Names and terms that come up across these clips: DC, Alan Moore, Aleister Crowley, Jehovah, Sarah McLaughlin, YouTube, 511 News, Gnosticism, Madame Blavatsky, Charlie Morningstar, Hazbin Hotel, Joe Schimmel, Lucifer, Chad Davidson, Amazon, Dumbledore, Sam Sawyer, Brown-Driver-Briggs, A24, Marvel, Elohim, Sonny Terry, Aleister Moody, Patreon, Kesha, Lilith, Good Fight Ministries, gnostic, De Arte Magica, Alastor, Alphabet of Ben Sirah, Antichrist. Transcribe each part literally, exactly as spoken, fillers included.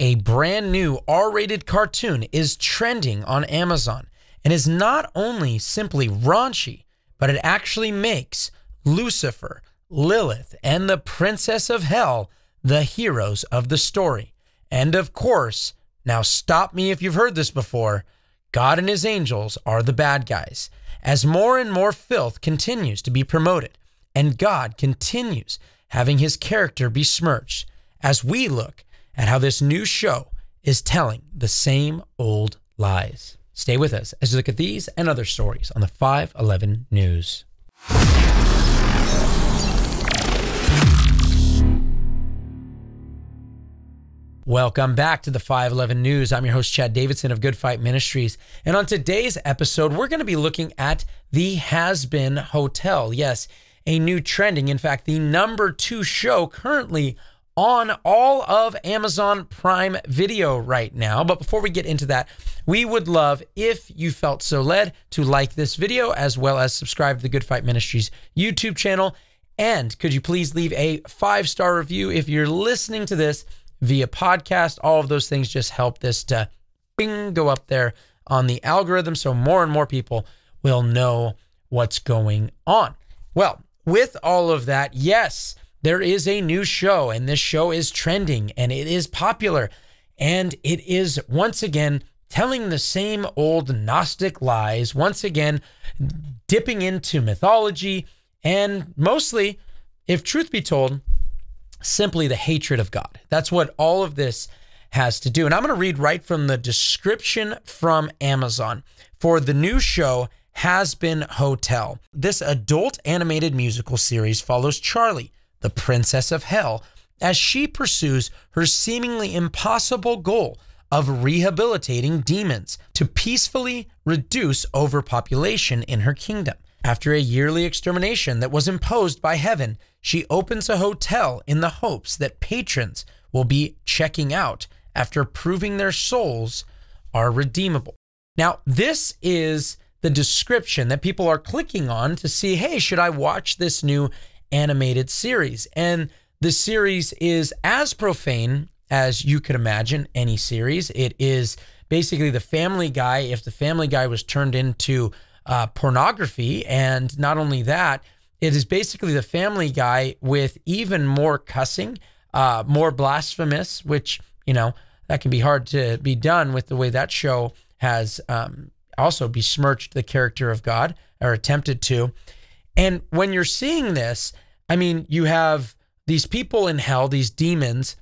A brand new R rated cartoon is trending on Amazon and is not only simply raunchy, but it actually makes Lucifer, Lilith, and the Princess of Hell the heroes of the story. And of course, now stop me if you've heard this before, God and his angels are the bad guys. As more and more filth continues to be promoted, and God continues having his character besmirched, as we look at how this new show is telling the same old lies. Stay with us as we look at these and other stories on the five eleven News. Welcome back to the five eleven News. I'm your host, Chad Davidson of Good Fight Ministries. And on today's episode, we're going to be looking at the Hazbin Hotel. Yes, a new trending. In fact, the number two show currently on all of Amazon Prime Video right now. But before we get into that, we would love if you felt so led to like this video as well as subscribe to the Good Fight Ministries YouTube channel. And could you please leave a five star review if you're listening to this via podcast? All of those things just help this to bing, go up there on the algorithm so more and more people will know what's going on. Well, with all of that, yes, there is a new show, and this show is trending, and it is popular, and it is once again telling the same old Gnostic lies, once again dipping into mythology, and mostly, if truth be told, simply the hatred of God. That's what all of this has to do. And I'm going to read right from the description from Amazon for the new show, Hazbin Hotel. This adult animated musical series follows Charlie, the Princess of Hell, as she pursues her seemingly impossible goal of rehabilitating demons to peacefully reduce overpopulation in her kingdom. After a yearly extermination that was imposed by heaven, she opens a hotel in the hopes that patrons will be checking out after proving their souls are redeemable. Now, this is the description that people are clicking on to see, hey, should I watch this new animated series? And the series is as profane as you could imagine any series. It is basically the Family Guy if the Family Guy was turned into uh, pornography. And not only that, it is basically the Family Guy with even more cussing, uh, more blasphemous, which, you know, that can be hard to be done with the way that show has um, also besmirched the character of God, or attempted to. And when you're seeing this, I mean, you have these people in hell, these demons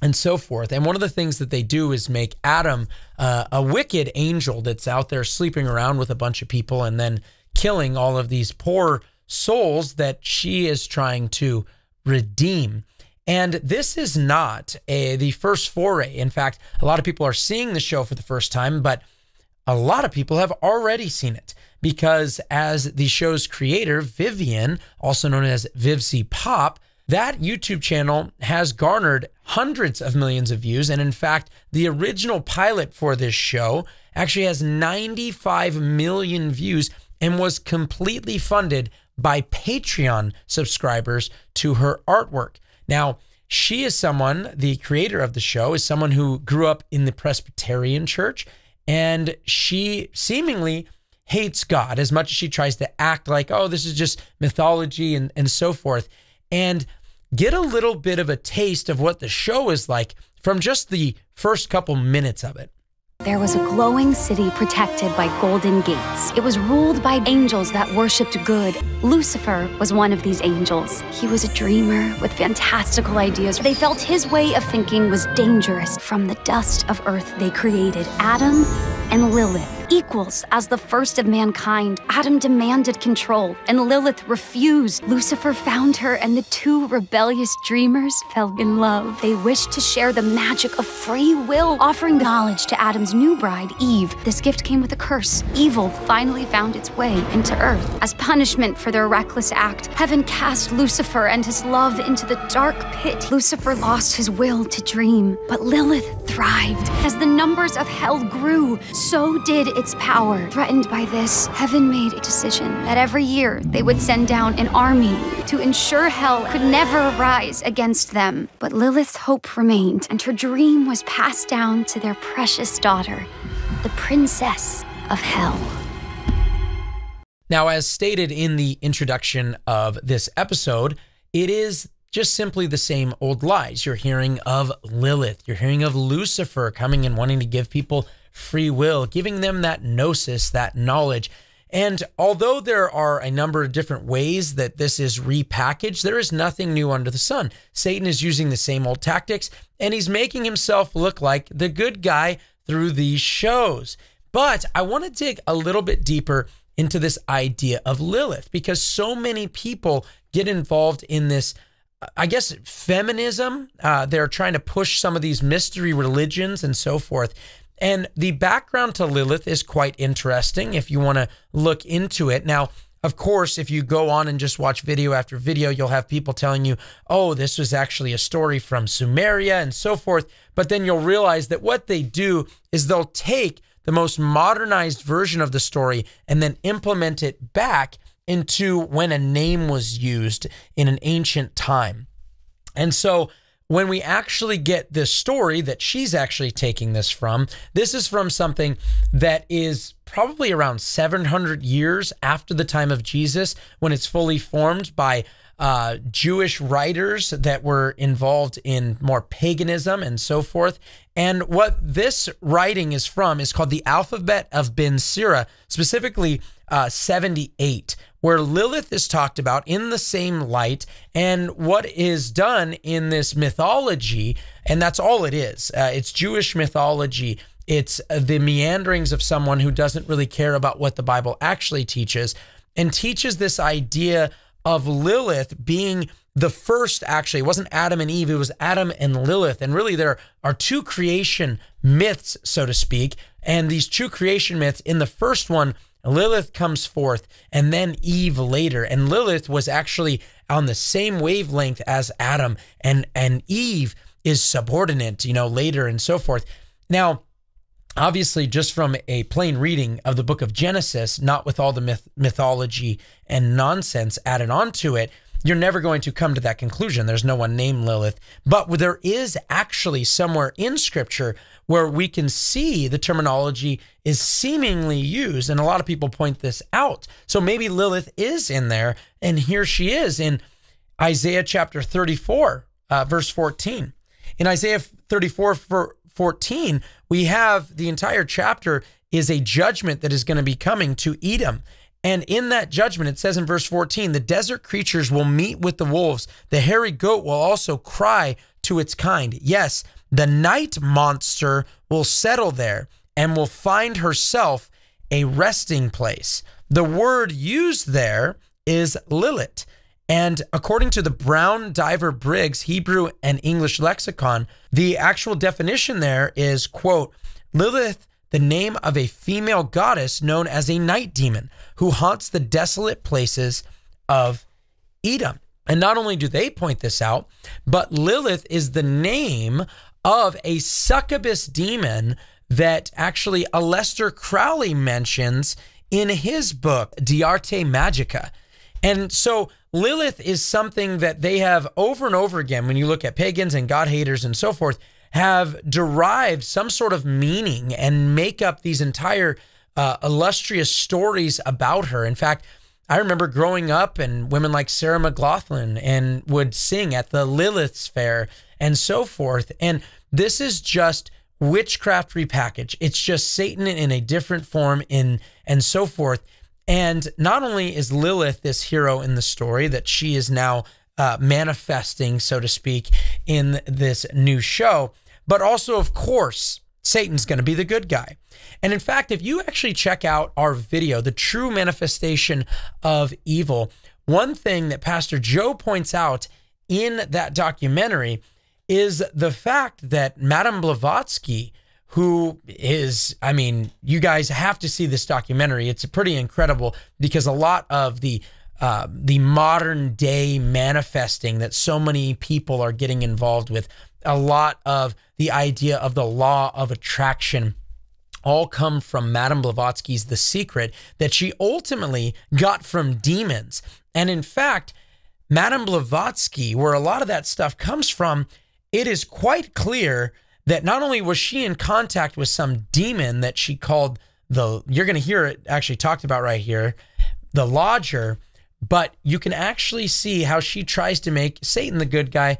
and so forth. And one of the things that they do is make Adam uh, a wicked angel that's out there sleeping around with a bunch of people and then killing all of these poor souls that she is trying to redeem. And this is not a, the first foray. In fact, a lot of people are seeing the show for the first time, but a lot of people have already seen it, because as the show's creator, Vivian, also known as Vivziepop, that YouTube channel has garnered hundreds of millions of views. And in fact, the original pilot for this show actually has ninety-five million views and was completely funded by Patreon subscribers to her artwork. Now, she is someone, the creator of the show, is someone who grew up in the Presbyterian church, and she seemingly hates God as much as she tries to act like, oh, this is just mythology and, and so forth. And get a little bit of a taste of what the show is like from just the first couple minutes of it. There was a glowing city protected by golden gates. It was ruled by angels that worshipped good. Lucifer was one of these angels. He was a dreamer with fantastical ideas. They felt his way of thinking was dangerous. From the dust of earth, they created Adam and Lilith, equals as the first of mankind. Adam demanded control, and Lilith refused. Lucifer found her, and the two rebellious dreamers fell in love. They wished to share the magic of free will, offering knowledge to Adam's new bride, Eve. This gift came with a curse. Evil finally found its way into Earth. As punishment for their reckless act, heaven cast Lucifer and his love into the dark pit. Lucifer lost his will to dream, but Lilith thrived. As the numbers of hell grew, so did its power. Threatened by this, heaven made a decision that every year they would send down an army to ensure hell could never rise against them. But Lilith's hope remained, and her dream was passed down to their precious daughter, the Princess of Hell. Now, as stated in the introduction of this episode, it is just simply the same old lies. You're hearing of Lilith. You're hearing of Lucifer coming and wanting to give people free will, giving them that gnosis, that knowledge. And although there are a number of different ways that this is repackaged, there is nothing new under the sun. Satan is using the same old tactics, and he's making himself look like the good guy through these shows. But I want to dig a little bit deeper into this idea of Lilith, because so many people get involved in this, I guess, feminism. Uh, they're trying to push some of these mystery religions and so forth. And the background to Lilith is quite interesting if you want to look into it. Now, of course, if you go on and just watch video after video, you'll have people telling you, oh, this was actually a story from Sumeria and so forth. But then you'll realize that what they do is they'll take the most modernized version of the story and then implement it back into when a name was used in an ancient time. And so when we actually get this story that she's actually taking this from, this is from something that is probably around seven hundred years after the time of Jesus, when it's fully formed by uh, Jewish writers that were involved in more paganism and so forth. And what this writing is from is called the Alphabet of Ben Sirah, specifically uh, seventy-eight, where Lilith is talked about in the same light. And what is done in this mythology, and that's all it is, uh, it's Jewish mythology. It's the meanderings of someone who doesn't really care about what the Bible actually teaches, and teaches this idea of Lilith being the first, actually. It wasn't Adam and Eve, it was Adam and Lilith. And really there are two creation myths, so to speak. And these two creation myths, in the first one, Lilith comes forth and then Eve later. And Lilith was actually on the same wavelength as Adam, and, and Eve is subordinate, you know, later and so forth. Now, obviously, just from a plain reading of the book of Genesis, not with all the myth mythology and nonsense added onto it, you're never going to come to that conclusion. There's no one named Lilith. But there is actually somewhere in Scripture where we can see the terminology is seemingly used, and a lot of people point this out. So maybe Lilith is in there, and here she is in Isaiah chapter thirty-four, uh, verse fourteen. In Isaiah thirty-four, for fourteen, we have the entire chapter is a judgment that is going to be coming to Edom. And in that judgment, it says in verse fourteen, the desert creatures will meet with the wolves. The hairy goat will also cry to its kind. Yes, the night monster will settle there and will find herself a resting place. The word used there is Lilith. And according to the Brown-Driver-Briggs Hebrew and English lexicon, the actual definition there is, quote, Lilith, the name of a female goddess known as a night demon who haunts the desolate places of Edom. And not only do they point this out, but Lilith is the name of a succubus demon that actually Aleister Crowley mentions in his book, De Arte Magica. And so Lilith is something that they have over and over again, when you look at pagans and God haters and so forth, have derived some sort of meaning and make up these entire uh, illustrious stories about her. In fact, I remember growing up and women like Sarah McLaughlin and would sing at the Lilith's Fair and so forth. And this is just witchcraft repackaged. It's just Satan in a different form in and so forth. And not only is Lilith this hero in the story that she is now uh, manifesting, so to speak, in this new show, but also, of course, Satan's going to be the good guy. And in fact, if you actually check out our video, The True Manifestation of Evil, one thing that Pastor Joe points out in that documentary is the fact that Madame Blavatsky, who is, I mean, you guys have to see this documentary. It's pretty incredible, because a lot of the uh, the modern day manifesting that so many people are getting involved with, a lot of the idea of the law of attraction all come from Madame Blavatsky's The Secret that she ultimately got from demons. And in fact, Madame Blavatsky, where a lot of that stuff comes from, it is quite clear that not only was she in contact with some demon that she called the, you're going to hear it actually talked about right here, the Lodger, but you can actually see how she tries to make Satan the good guy,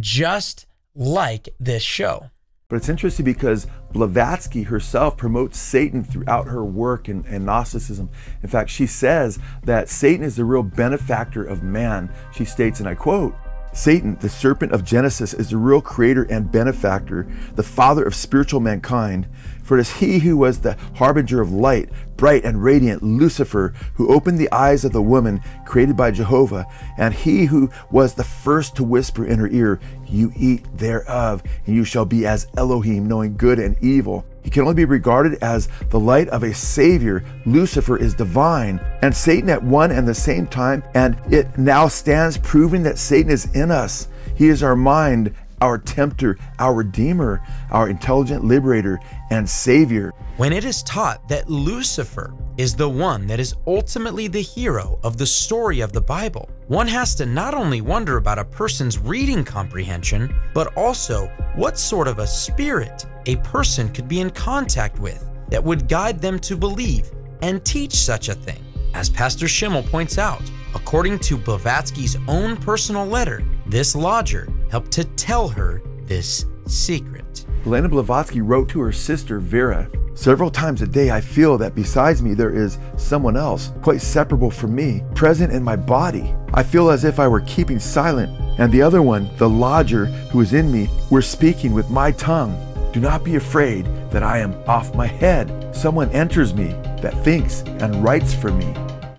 just like this show. But it's interesting because Blavatsky herself promotes Satan throughout her work and, and Gnosticism. In fact, she says that Satan is the real benefactor of man. She states, and I quote, "Satan, the serpent of Genesis, is the real creator and benefactor, the father of spiritual mankind. For it is he who was the harbinger of light, bright and radiant Lucifer, who opened the eyes of the woman created by Jehovah, and he who was the first to whisper in her ear, 'You eat thereof, and you shall be as Elohim, knowing good and evil.' He can only be regarded as the light of a savior. Lucifer is divine and Satan at one and the same time, and it now stands proving that Satan is in us. He is our mind, our tempter, our redeemer, our intelligent liberator and savior." When it is taught that Lucifer is the one that is ultimately the hero of the story of the Bible, one has to not only wonder about a person's reading comprehension, but also what sort of a spirit a person could be in contact with that would guide them to believe and teach such a thing. As Pastor Schimmel points out, according to Blavatsky's own personal letter, this lodger helped to tell her this secret. Helena Blavatsky wrote to her sister Vera, "Several times a day I feel that besides me there is someone else, quite separable from me, present in my body. I feel as if I were keeping silent, and the other one, the lodger who is in me, were speaking with my tongue. Do not be afraid that I am off my head. Someone enters me that thinks and writes for me."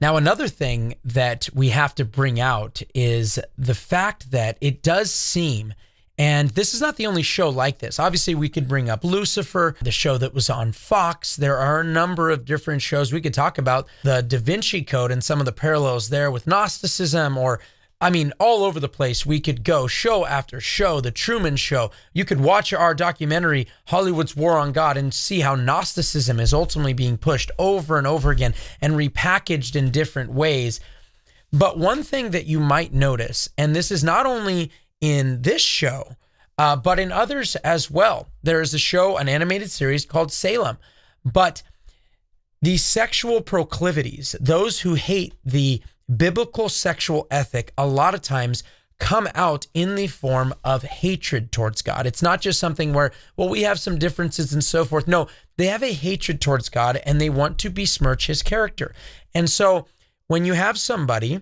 Now, another thing that we have to bring out is the fact that it does seem, and this is not the only show like this. Obviously, we could bring up Lucifer, the show that was on Fox. There are a number of different shows. We could talk about the Da Vinci Code and some of the parallels there with Gnosticism, or, I mean, all over the place. We could go show after show, The Truman Show. You could watch our documentary, Hollywood's War on God, and see how Gnosticism is ultimately being pushed over and over again and repackaged in different ways. But one thing that you might notice, and this is not only in this show, uh, but in others as well, there is a show, an animated series called Salem. But the sexual proclivities, those who hate the biblical sexual ethic, a lot of times come out in the form of hatred towards God. It's not just something where, well, we have some differences and so forth. No, they have a hatred towards God and they want to besmirch his character. And so when you have somebody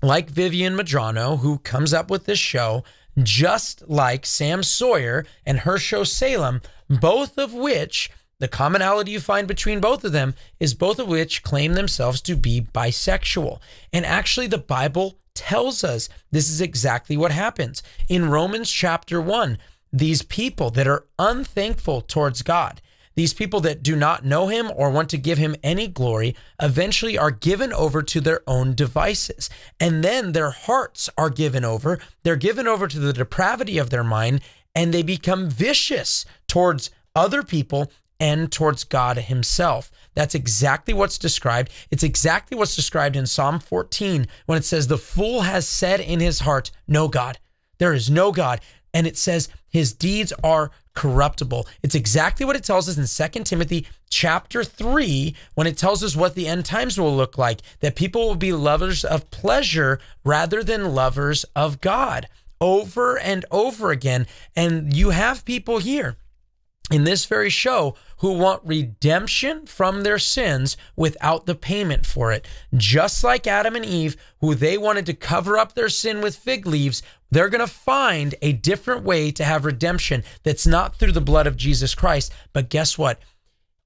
like Vivian Medrano, who comes up with this show, just like Sam Sawyer and her show Salem, both of which, the commonality you find between both of them is both of which claim themselves to be bisexual. And actually the Bible tells us this is exactly what happens. In Romans chapter one, these people that are unthankful towards God, these people that do not know him or want to give him any glory, eventually are given over to their own devices. And then their hearts are given over. They're given over to the depravity of their mind, and they become vicious towards other people and towards God himself. That's exactly what's described. It's exactly what's described in Psalm fourteen when it says, "The fool has said in his heart, 'No God, there is no God.'" And it says his deeds are corruptible. It's exactly what it tells us in Second Timothy chapter three when it tells us what the end times will look like, that people will be lovers of pleasure rather than lovers of God, over and over again. And you have people here in this very show who want redemption from their sins without the payment for it. Just like Adam and Eve, who they wanted to cover up their sin with fig leaves, they're going to find a different way to have redemption that's not through the blood of Jesus Christ. But guess what?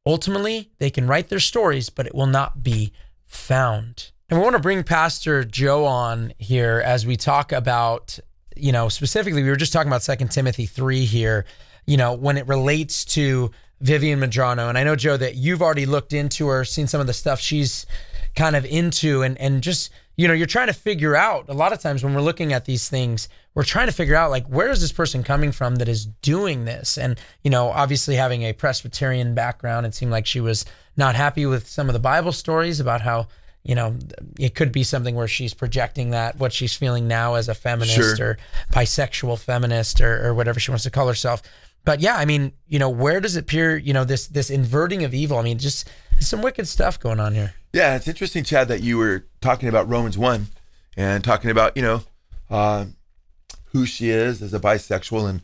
Ultimately, they can write their stories, but it will not be found. And we want to bring Pastor Joe on here as we talk about, you know, specifically, we were just talking about Second Timothy three here, you know, when it relates to Vivian Medrano. And I know, Joe, that you've already looked into her, seen some of the stuff she's kind of into, and and just, you know, you're trying to figure out, a lot of times when we're looking at these things, we're trying to figure out, like, where is this person coming from that is doing this? And, you know, obviously having a Presbyterian background, it seemed like she was not happy with some of the Bible stories about how, you know, it could be something where she's projecting that, what she's feeling now as a feminist sure. or bisexual feminist or, or whatever she wants to call herself. But yeah, I mean, you know, where does it appear, you know, this this inverting of evil? I mean, just some wicked stuff going on here. Yeah, it's interesting, Chad, that you were talking about Romans one and talking about, you know, uh, who she is as a bisexual and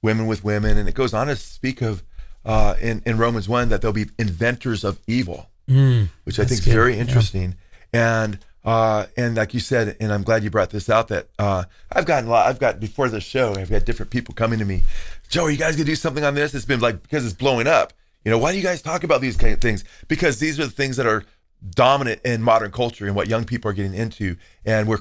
women with women. And it goes on to speak of uh, in, in Romans one that they'll be inventors of evil, mm, which I think is good. Very interesting. Yeah. And uh, and like you said, and I'm glad you brought this out, that uh, I've gotten a lot, I've got before the show, I've got different people coming to me, Joe, are you guys gonna do something on this? It's been like, because it's blowing up. You know, why do you guys talk about these kind of things? Because these are the things that are dominant in modern culture and what young people are getting into. And we're,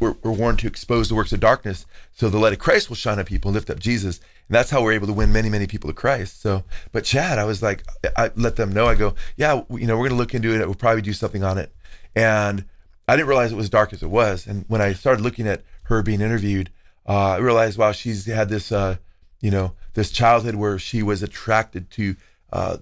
we're, we're warned to expose the works of darkness so the light of Christ will shine on people and lift up Jesus. And that's how we're able to win many, many people to Christ. So, but Chad, I was like, I let them know, I go, yeah, you know, we're gonna look into it. We'll probably do something on it. And I didn't realize it was dark as it was. And when I started looking at her being interviewed, uh, I realized, wow, she's had this, uh, you know, this childhood where she was attracted to uh,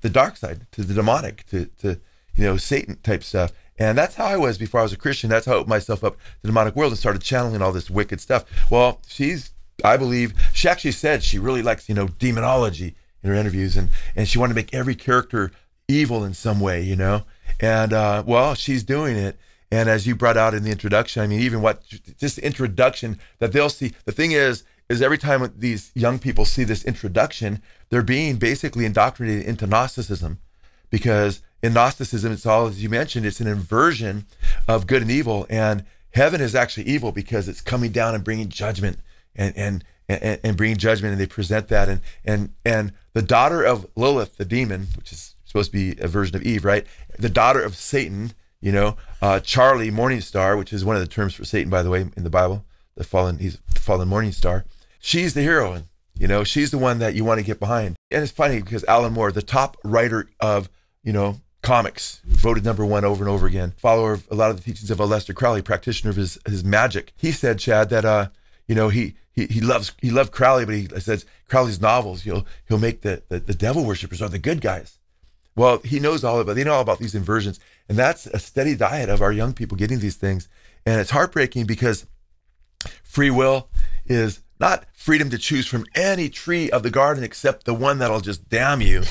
the dark side, to the demonic, to, to, you know, Satan type stuff. And that's how I was before I was a Christian. That's how I opened myself up to the demonic world and started channeling all this wicked stuff. Well, she's, I believe, she actually said she really likes, you know, demonology in her interviews, and, and she wanted to make every character evil in some way, you know? And, uh, well, she's doing it. And as you brought out in the introduction, I mean, even what, just the introduction that they'll see, the thing is, is every time these young people see this introduction, they're being basically indoctrinated into Gnosticism, because in Gnosticism, it's all, as you mentioned, it's an inversion of good and evil, and heaven is actually evil because it's coming down and bringing judgment, and and and, and bringing judgment, and they present that, and and and the daughter of Lilith, the demon, which is supposed to be a version of Eve, right? The daughter of Satan, you know, uh, Charlie Morningstar, which is one of the terms for Satan, by the way, in the Bible, the fallen, he's the fallen Morningstar. She's the heroine, you know, she's the one that you want to get behind. And it's funny because Alan Moore, the top writer of, you know, comics, voted number one over and over again, follower of a lot of the teachings of Aleister Crowley, practitioner of his, his magic. He said, Chad, that, uh, you know, he, he, he loves, he loved Crowley, but he says Crowley's novels, he'll, he'll make the, the, the devil worshipers are the good guys. Well, he knows all about, they know all about these inversions, and that's a steady diet of our young people getting these things. And it's heartbreaking because free will is not freedom to choose from any tree of the garden except the one that'll just damn you,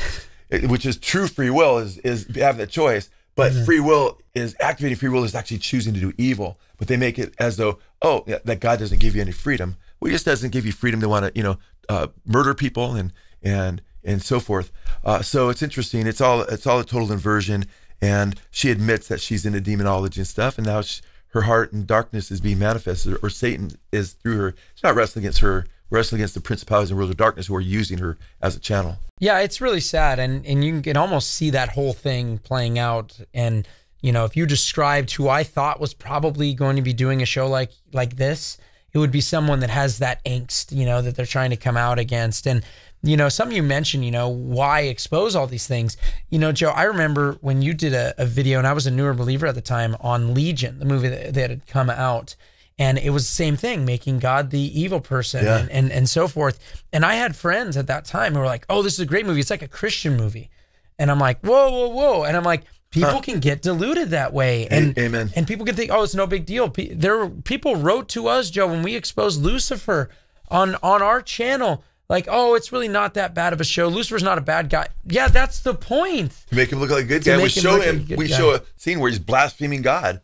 which is true free will, is, is having a choice. But mm-hmm. free will is, activating free will is actually choosing to do evil. But they make it as though, oh, that God doesn't give you any freedom. Well, he just doesn't give you freedom to want to, you know, uh, murder people and and and so forth. Uh, so it's interesting. It's all, it's all a total inversion. And she admits that she's into demonology and stuff, and now she, her heart and darkness is being manifested, or Satan is through her. It's not wrestling against her, wrestling against the principalities and rulers of darkness who are using her as a channel. Yeah, it's really sad. And, and you can almost see that whole thing playing out. And, you know, if you described who I thought was probably going to be doing a show like, like this, it would be someone that has that angst, you know, that they're trying to come out against. And, you know, some of you mentioned, you know, why expose all these things? You know, Joe, I remember when you did a, a video, and I was a newer believer at the time, on Legion, the movie that, that had come out. And it was the same thing, making God the evil person, yeah. and, and, and so forth. And I had friends at that time who were like, oh, this is a great movie. It's like a Christian movie. And I'm like, whoa, whoa, whoa. And I'm like, people huh. can get deluded that way. And, Amen. And people can think, oh, it's no big deal. There were, people wrote to us, Joe, when we exposed Lucifer on, on our channel, like, oh, it's really not that bad of a show. Lucifer's not a bad guy. Yeah, that's the point. To make him look like a good guy. We show him, we show a scene where he's blaspheming God.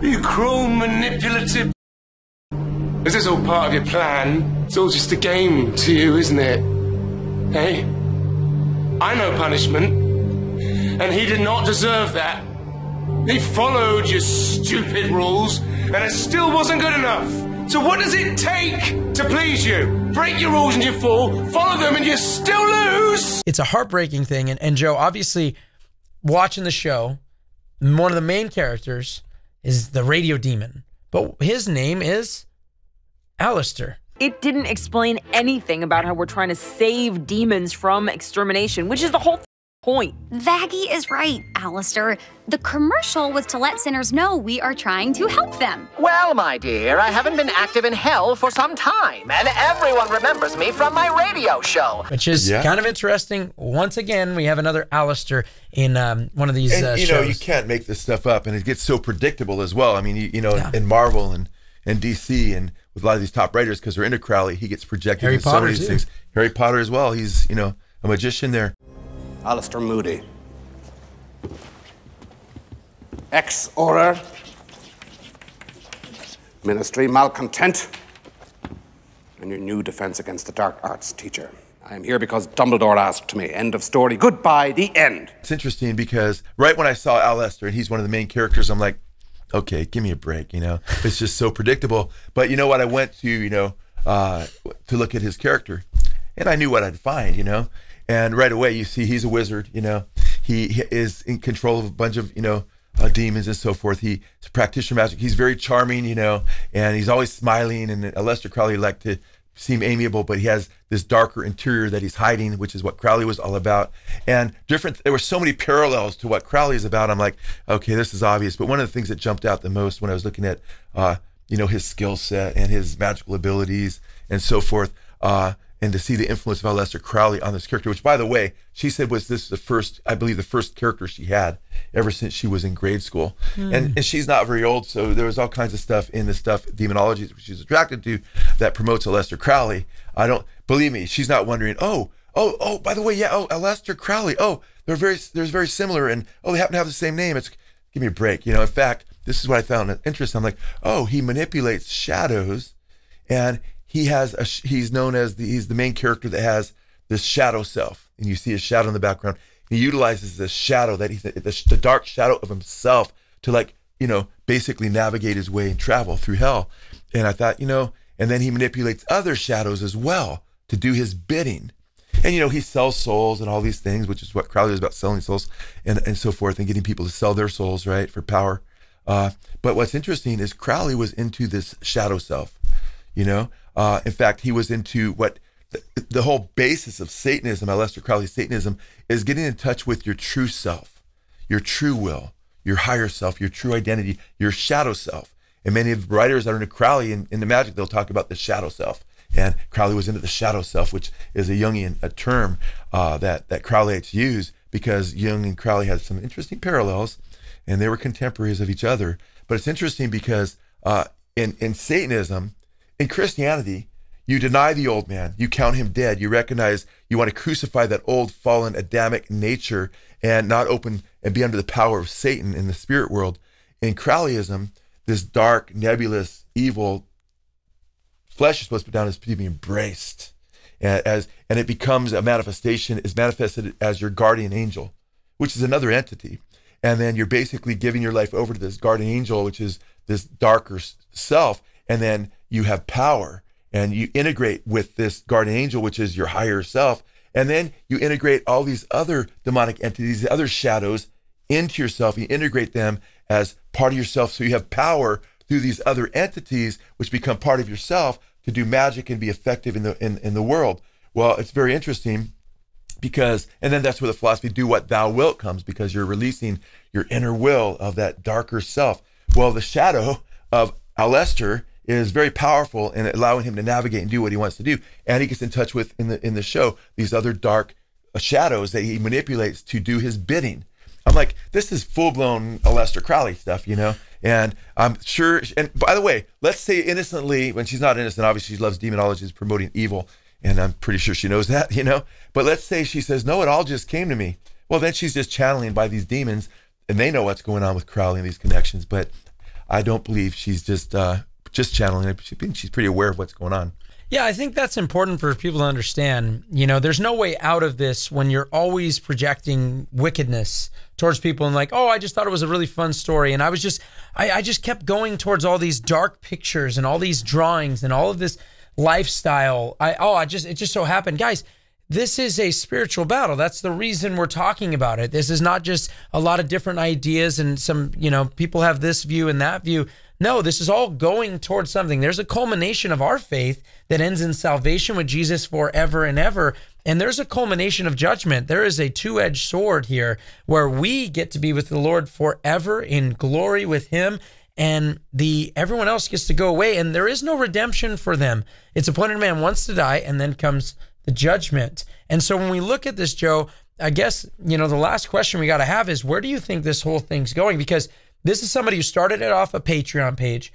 You cruel, manipulative. Is this all part of your plan? It's all just a game to you, isn't it? Hey? I know punishment. And he did not deserve that. He followed your stupid rules, and it still wasn't good enough. So what does it take to please you? Break your rules and you fall, follow them and you still lose. It's a heartbreaking thing. And, and Joe, obviously, watching the show, one of the main characters is the radio demon, but his name is Aleister. It didn't explain anything about how we're trying to save demons from extermination, which is the whole point. Vaggie is right, Aleister. The commercial was to let sinners know we are trying to help them. Well, my dear, I haven't been active in hell for some time, and everyone remembers me from my radio show. Which is yeah. kind of interesting. Once again, we have another Aleister in um, one of these and, uh, you know, shows. You can't make this stuff up, and it gets so predictable as well. I mean, you, you know, yeah. in, in Marvel and, and D C and with a lot of these top writers, because they're into Crowley, he gets projected Harry in Potter so many too. things. Harry Potter as well. He's, you know, a magician there. Aleister Moody. Ex-Order, Ministry Malcontent, and your new Defense Against the Dark Arts teacher. I am here because Dumbledore asked me. End of story. Goodbye, the end. It's interesting because right when I saw Aleister, and he's one of the main characters, I'm like, okay, give me a break, you know? It's just so predictable. But you know what? I went to, you know, uh, to look at his character, and I knew what I'd find, you know? And right away, you see he's a wizard, you know? He, he is in control of a bunch of, you know, Uh, demons and so forth. He's a practitioner of magic. He's very charming, you know, and he's always smiling. And Aleister Crowley liked to seem amiable, but he has this darker interior that he's hiding, which is what Crowley was all about. And different, there were so many parallels to what Crowley is about. I'm like, okay, this is obvious. But one of the things that jumped out the most when I was looking at, uh, you know, his skill set and his magical abilities and so forth, uh, and to see the influence of Aleister Crowley on this character, which, by the way, she said was this the first, I believe, the first character she had ever since she was in grade school. Mm. And, and she's not very old, so there was all kinds of stuff in the stuff, demonology, which she's attracted to, that promotes Aleister Crowley. I don't, believe me, she's not wondering, oh, oh, oh, by the way, yeah, oh, Aleister Crowley, oh, they're very, they're very similar, and oh, they happen to have the same name. It's, give me a break. You know, in fact, this is what I found interesting. I'm like, oh, he manipulates shadows, and he has a, he's known as the, he's the main character that has this shadow self, and you see a shadow in the background. He utilizes the shadow that he's the, the dark shadow of himself to, like, you know, basically navigate his way and travel through hell. And I thought, you know, and then he manipulates other shadows as well to do his bidding. And, you know, he sells souls and all these things, which is what Crowley was about, selling souls and, and so forth, and getting people to sell their souls, right, for power. Uh, but what's interesting is Crowley was into this shadow self, you know. Uh, in fact, he was into what the, the whole basis of Satanism, Aleister Crowley's Satanism, is getting in touch with your true self, your true will, your higher self, your true identity, your shadow self. And many of the writers that are into Crowley and in the magic, they'll talk about the shadow self. And Crowley was into the shadow self, which is a Jungian a term uh, that, that Crowleyites use, because Jung and Crowley had some interesting parallels, and they were contemporaries of each other. But it's interesting because uh, in, in Satanism, in Christianity, you deny the old man, you count him dead, you recognize you want to crucify that old fallen Adamic nature and not open and be under the power of Satan in the spirit world. In Crowleyism, this dark, nebulous, evil flesh is supposed to be down as to be embraced, and, as, and it becomes a manifestation, is manifested as your guardian angel, which is another entity. And then you're basically giving your life over to this guardian angel, which is this darker self, and then you have power, and you integrate with this guardian angel, which is your higher self, and then you integrate all these other demonic entities, the other shadows, into yourself. You integrate them as part of yourself, so you have power through these other entities, which become part of yourself, to do magic and be effective in the in, in the world. Well, it's very interesting, because, and then that's where the philosophy "do what thou wilt" comes, because you're releasing your inner will of that darker self. Well, the shadow of Aleister is very powerful in allowing him to navigate and do what he wants to do. And he gets in touch with, in the in the show, these other dark shadows that he manipulates to do his bidding. I'm like, this is full-blown Aleister Crowley stuff, you know? And I'm sure, and by the way, let's say innocently, when she's not innocent, obviously she loves demonology, is promoting evil, and I'm pretty sure she knows that, you know? But let's say she says, no, it all just came to me. Well, then she's just channeling by these demons, and they know what's going on with Crowley and these connections, but I don't believe she's just... Uh, just channeling it. She's pretty aware of what's going on. Yeah, I think that's important for people to understand. You know, there's no way out of this when you're always projecting wickedness towards people and like, oh, I just thought it was a really fun story. And I was just, I, I just kept going towards all these dark pictures and all these drawings and all of this lifestyle. I, oh, I just, it just so happened. Guys, this is a spiritual battle. That's the reason we're talking about it. This is not just a lot of different ideas and some, you know, people have this view and that view. No, this is all going towards something. There's a culmination of our faith that ends in salvation with Jesus forever and ever. And there's a culmination of judgment. There is a two-edged sword here where we get to be with the Lord forever in glory with him, and the everyone else gets to go away, and there is no redemption for them. It's appointed man wants to die, and then comes the judgment. And so when we look at this, Joe, I guess, you know, the last question we got to have is, where do you think this whole thing's going? Because this is somebody who started it off a Patreon page.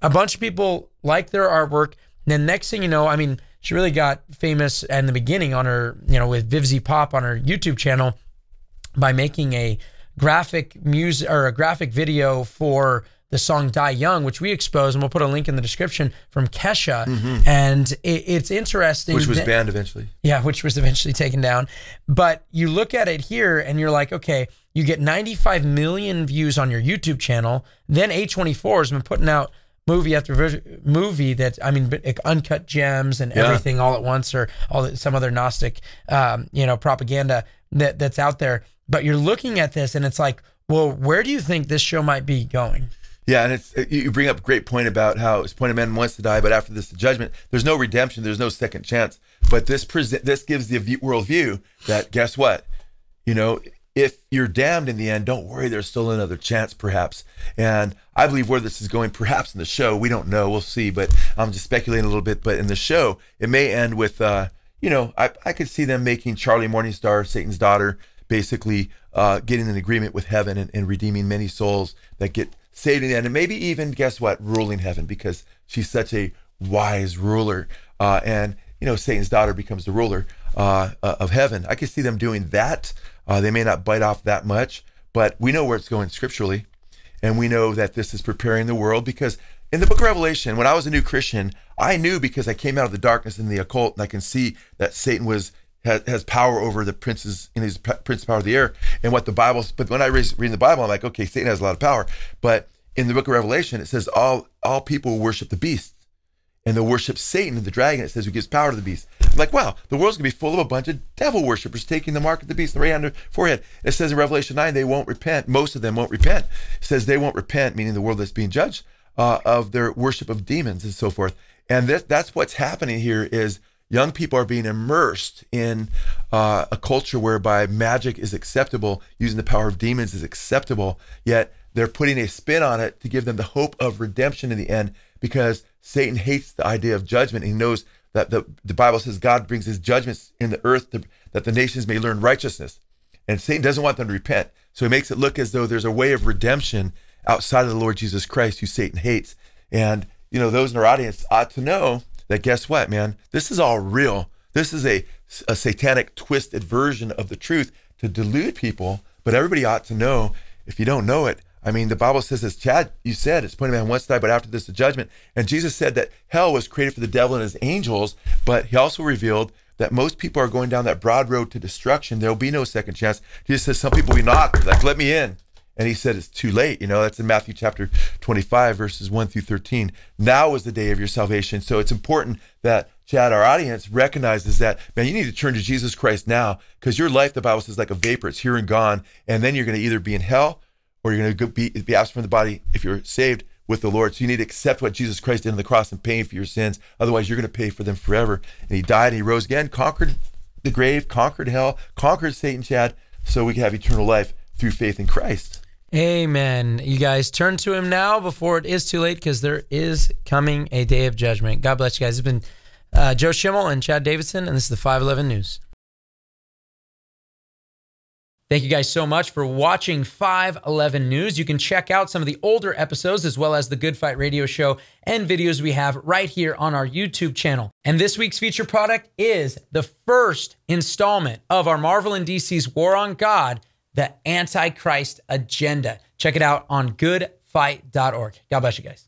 A bunch of people like their artwork. And then next thing you know, I mean, she really got famous in the beginning on her, you know, with Vivziepop on her YouTube channel by making a graphic music or a graphic video for the song Die Young, which we exposed, and we'll put a link in the description, from Kesha. Mm-hmm. And it, it's interesting. Which was that, banned eventually. Yeah, which was eventually taken down. But you look at it here and you're like, okay, you get ninety-five million views on your YouTube channel. Then A twenty-four has been putting out movie after movie that, I mean, like Uncut Gems and yeah. everything all at once, or all the, some other Gnostic, um, you know, propaganda that, that's out there. But you're looking at this and it's like, well, where do you think this show might be going? Yeah, and it's, you bring up a great point about how it's appointed man wants to die, but after this, the judgment. There's no redemption. There's no second chance. But this present, this gives the world view that, guess what? You know, if you're damned in the end, don't worry. There's still another chance, perhaps. And I believe where this is going, perhaps in the show, we don't know. We'll see. But I'm just speculating a little bit. But in the show, it may end with, uh, you know, I, I could see them making Charlie Morningstar, Satan's daughter, basically uh, getting an agreement with heaven and, and redeeming many souls that get saved in the end, and maybe even, guess what, ruling heaven, because she's such a wise ruler. Uh, and, you know, Satan's daughter becomes the ruler uh, of heaven. I could see them doing that. Uh, they may not bite off that much, but we know where it's going scripturally. And we know that this is preparing the world, because in the book of Revelation, when I was a new Christian, I knew, because I came out of the darkness in the occult, and I can see that Satan was has, has power over the princes, in his prince of power of the air, and what the Bible's, but when I read reading the Bible, I'm like, okay, Satan has a lot of power. But in the book of Revelation, it says all all people worship the beast, and they'll worship Satan and the dragon. It says who gives power to the beast. I'm like, wow, the world's gonna be full of a bunch of devil worshipers taking the mark of the beast, the right hand, the forehead. It says in Revelation nine, they won't repent. Most of them won't repent. It says they won't repent, meaning the world that's being judged, uh, of their worship of demons and so forth. And that, that's what's happening here is young people are being immersed in uh, a culture whereby magic is acceptable, using the power of demons is acceptable, yet they're putting a spin on it to give them the hope of redemption in the end, because Satan hates the idea of judgment. He knows that the, the Bible says God brings his judgments in the earth to, that the nations may learn righteousness. And Satan doesn't want them to repent. So he makes it look as though there's a way of redemption outside of the Lord Jesus Christ, who Satan hates. And, you know, those in our audience ought to know that, guess what, man? This is all real. This is a, a satanic twisted version of the truth to delude people. But everybody ought to know, if you don't know it, I mean, the Bible says, as Chad, you said, it's appointed man once to die, but after this, the judgment. And Jesus said that hell was created for the devil and his angels, but he also revealed that most people are going down that broad road to destruction. There will be no second chance. Jesus says, some people we knock, like, let me in. And he said, it's too late. You know, that's in Matthew chapter twenty-five, verses one through thirteen. Now is the day of your salvation. So it's important that, Chad, our audience recognizes that, man, you need to turn to Jesus Christ now, because your life, the Bible says, is like a vapor. It's here and gone. And then you're going to either be in hell, or you're going to be, be absent from the body if you're saved with the Lord. So you need to accept what Jesus Christ did on the cross and paying for your sins. Otherwise, you're going to pay for them forever. And he died and he rose again, conquered the grave, conquered hell, conquered Satan, Chad, so we can have eternal life through faith in Christ. Amen. You guys, turn to him now before it is too late, because there is coming a day of judgment. God bless you guys. It's been uh, Joe Schimmel and Chad Davidson, and this is the five eleven News. Thank you guys so much for watching five eleven News. You can check out some of the older episodes, as well as the Good Fight radio show and videos we have right here on our YouTube channel. And this week's feature product is the first installment of our Marvel and D C's War on God, the Antichrist Agenda. Check it out on good fight dot org. God bless you guys.